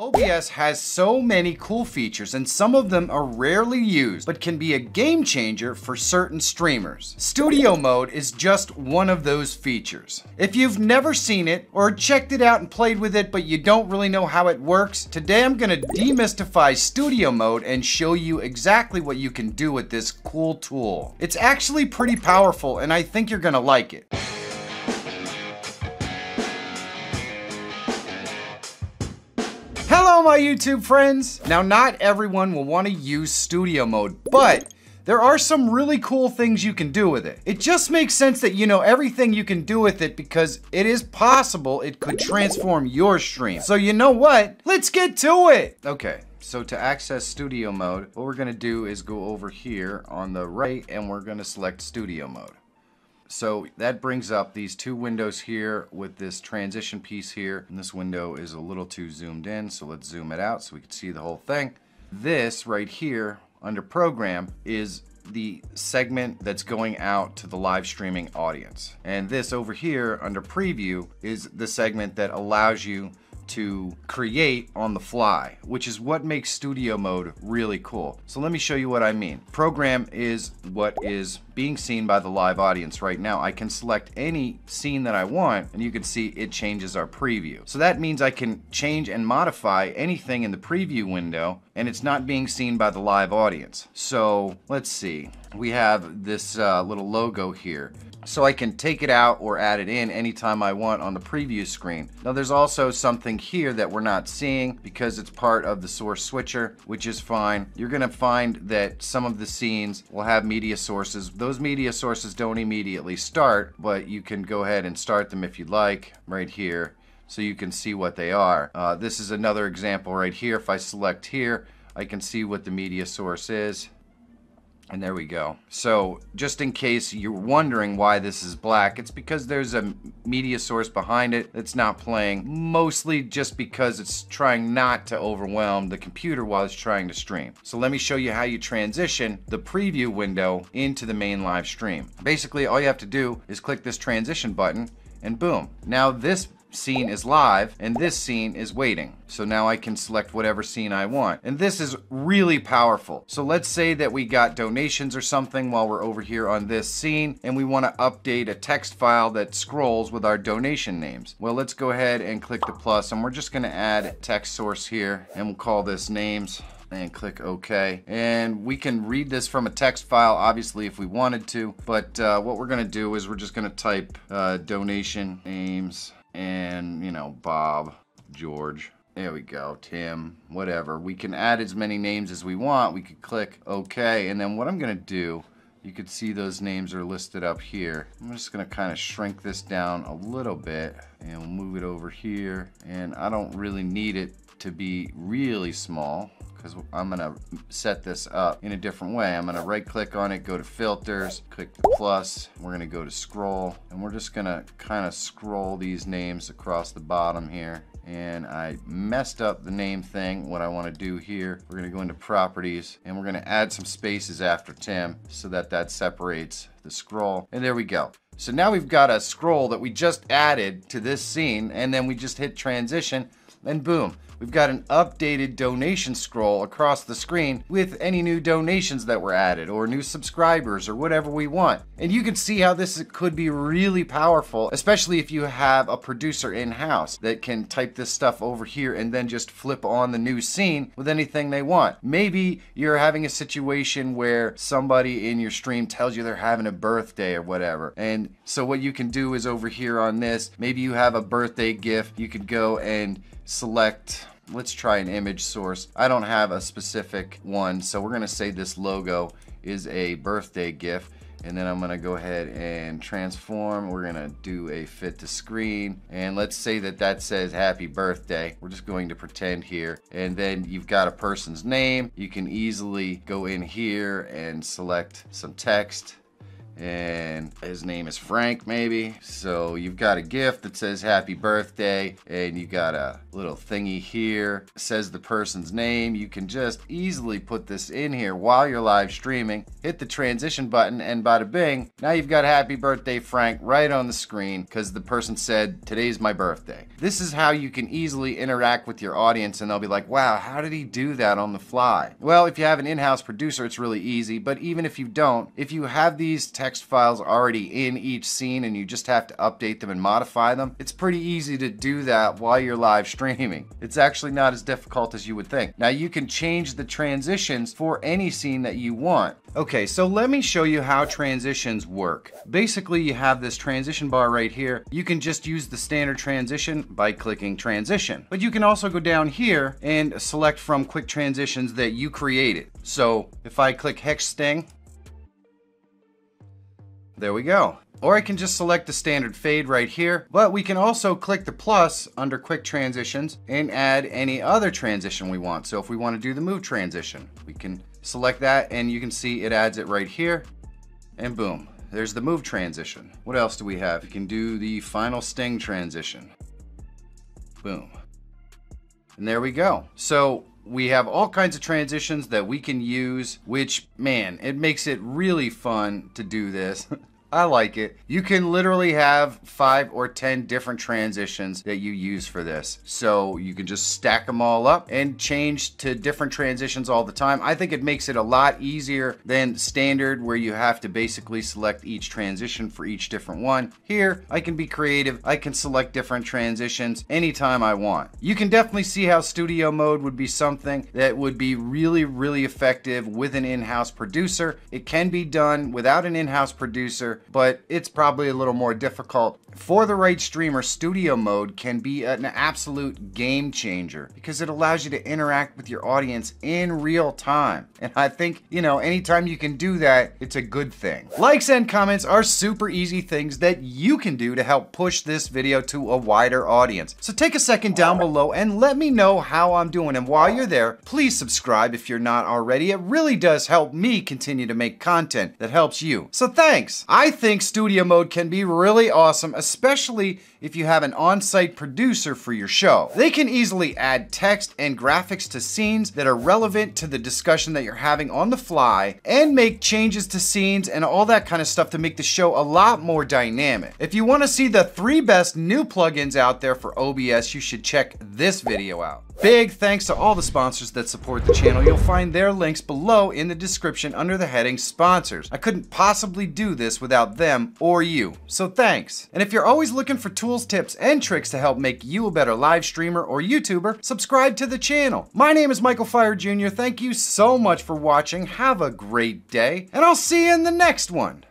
OBS has so many cool features, and some of them are rarely used, but can be a game changer for certain streamers. Studio mode is just one of those features. If you've never seen it, or checked it out and played with it, but you don't really know how it works, today I'm gonna demystify studio mode and show you exactly what you can do with this cool tool. It's actually pretty powerful, and I think you're gonna like it. Hello, my YouTube friends. Now, not everyone will want to use studio mode, but there are some really cool things you can do with it. It just makes sense that you know everything you can do with it because it is possible it could transform your stream. So you know what? Let's get to it. Okay, so to access studio mode, what we're gonna do is go over here on the right and we're gonna select studio mode. So that brings up these two windows here with this transition piece here. And this window is a little too zoomed in, so let's zoom it out so we can see the whole thing. This right here under program is the segment that's going out to the live streaming audience. And this over here under preview is the segment that allows you to create on the fly, which is what makes studio mode really cool. So let me show you what I mean. Program is what is being seen by the live audience right now. I can select any scene that I want and you can see it changes our preview. So that means I can change and modify anything in the preview window and it's not being seen by the live audience. So let's see, we have this little logo here. So I can take it out or add it in anytime I want on the preview screen. Now there's also something here that we're not seeing because it's part of the source switcher, which is fine. You're gonna find that some of the scenes will have media sources. Those media sources don't immediately start, but you can go ahead and start them if you'd like right here so you can see what they are. This is another example right here. If I select here, I can see what the media source is. And there we go. So just in case you're wondering why this is black, it's because there's a media source behind it that's not playing, mostly just because it's trying not to overwhelm the computer while it's trying to stream. So let me show you how you transition the preview window into the main live stream. Basically, all you have to do is click this transition button and boom. Now this scene is live and this scene is waiting. So now I can select whatever scene I want. And this is really powerful. So let's say that we got donations or something while we're over here on this scene and we want to update a text file that scrolls with our donation names. Well, let's go ahead and click the plus and we're just going to add a text source here and we'll call this names. And click OK. And we can read this from a text file, obviously, if we wanted to. But what we're going to do is we're just going to type donation names and, you know, Bob, George, there we go, Tim, whatever. We can add as many names as we want. We could click OK. And then what I'm going to do, you could see those names are listed up here. I'm just going to kind of shrink this down a little bit and we'll move it over here. And I don't really need it to be really small, because I'm gonna set this up in a different way. I'm gonna right click on it, go to filters, click the plus, we're gonna go to scroll, and we're just gonna kind of scroll these names across the bottom here. And I messed up the name thing. What I wanna do here, we're gonna go into properties and we're gonna add some spaces after Tim so that that separates the scroll. And there we go. So now we've got a scroll that we just added to this scene and then we just hit transition and boom, we've got an updated donation scroll across the screen with any new donations that were added or new subscribers or whatever we want. And you can see how this could be really powerful, especially if you have a producer in-house that can type this stuff over here and then just flip on the new scene with anything they want. Maybe you're having a situation where somebody in your stream tells you they're having a birthday or whatever. And so what you can do is over here on this, maybe you have a birthday gift, you could go and select, let's try an image source. I don't have a specific one, so we're gonna say this logo is a birthday gift, and then I'm gonna go ahead and transform. We're gonna do a fit to screen, and let's say that that says happy birthday. We're just going to pretend here, and then you've got a person's name. You can easily go in here and select some text, and his name is Frank, maybe. So you've got a gift that says happy birthday, and you got a little thingy here, it says the person's name. You can just easily put this in here while you're live streaming, hit the transition button, and bada bing, now you've got happy birthday Frank right on the screen because the person said today's my birthday. This is how you can easily interact with your audience, and they'll be like, wow, how did he do that on the fly? Well, if you have an in-house producer, it's really easy, but even if you don't, if you have these text files already in each scene and you just have to update them and modify them, it's pretty easy to do that while you're live streaming. It's actually not as difficult as you would think. Now you can change the transitions for any scene that you want. Okay, so let me show you how transitions work. Basically, you have this transition bar right here. You can just use the standard transition by clicking transition, but you can also go down here and select from quick transitions that you created. So if I click hex sting, there we go. Or I can just select the standard fade right here, but we can also click the plus under quick transitions and add any other transition we want. So if we want to do the move transition, we can select that, and you can see it adds it right here, and boom, there's the move transition. What else do we have? You can do the final sting transition. Boom. And there we go. So we have all kinds of transitions that we can use, which, man, it makes it really fun to do this. I like it. You can literally have 5 or 10 different transitions that you use for this. So you can just stack them all up and change to different transitions all the time. I think it makes it a lot easier than standard where you have to basically select each transition for each different one. Here, I can be creative. I can select different transitions anytime I want. You can definitely see how studio mode would be something that would be really, really effective with an in-house producer. It can be done without an in-house producer, but it's probably a little more difficult. For the right streamer, studio mode can be an absolute game changer because it allows you to interact with your audience in real time. And I think, you know, anytime you can do that, it's a good thing. Likes and comments are super easy things that you can do to help push this video to a wider audience. So take a second down below and let me know how I'm doing. And while you're there, please subscribe if you're not already. It really does help me continue to make content that helps you. So thanks. I think studio mode can be really awesome, especially if you have an on-site producer for your show. They can easily add text and graphics to scenes that are relevant to the discussion that you're having on the fly, and make changes to scenes and all that kind of stuff to make the show a lot more dynamic. If you want to see the 3 best new plugins out there for OBS, you should check this video out. Big thanks to all the sponsors that support the channel. You'll find their links below in the description under the heading sponsors. I couldn't possibly do this without them or you, so thanks. And if you're always looking for tools, tips, and tricks to help make you a better live streamer or YouTuber, subscribe to the channel. My name is Michael Feyrer Jr. Thank you so much for watching. Have a great day, and I'll see you in the next one.